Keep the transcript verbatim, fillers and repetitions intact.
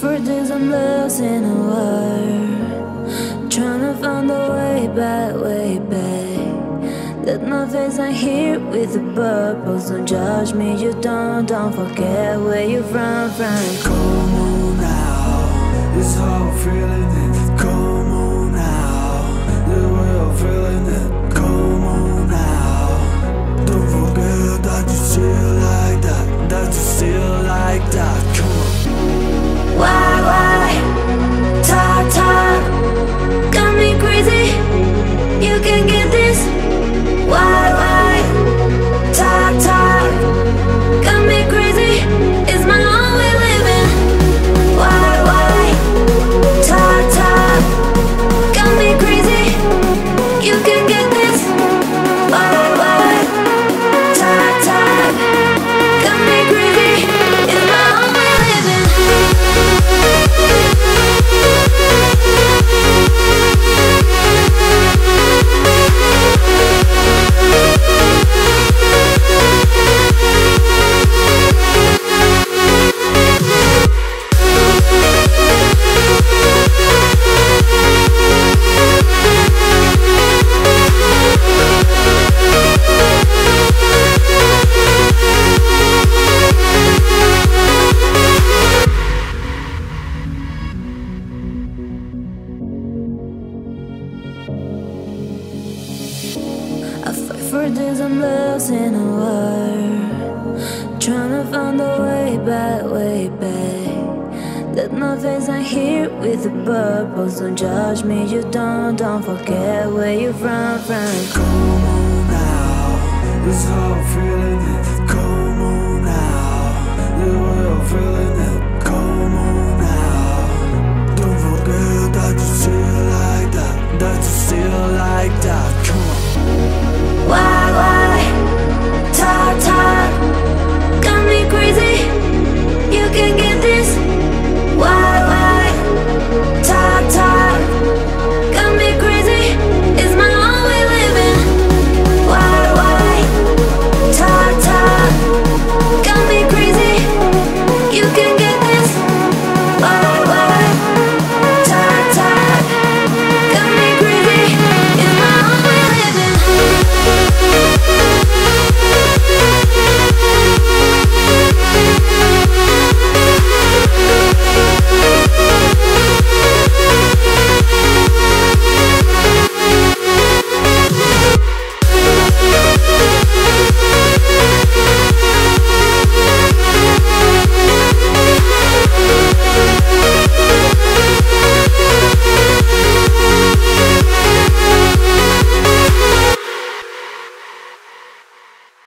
For days I'm lost in the water, trying to find a way back, way back. Let my face out here with the purpose. Don't judge me, you don't, don't forget where you're from, from. Como now, it's how I'm feeling it. Como now, the way I'm feeling it. Como now, don't forget that you still like that, that you still like that. Come on. Why, why, talk, talk, got me crazy, you can get this. Why, why, talk, talk, got me crazy, it's my own way living. Why, why, talk, talk, got me crazy, you can get this. Why, why, talk, talk, got me crazy, it's my own way living. For days I'm lost in the water, trying to find a way back, way back. Let my face out here with the purpose. Don't judge me, you don't, don't forget where you're from, from. Come on now, it's how I'm feeling it. Come on now, the way I'm feeling it. Come on now, don't forget that you still like that, that you still like that.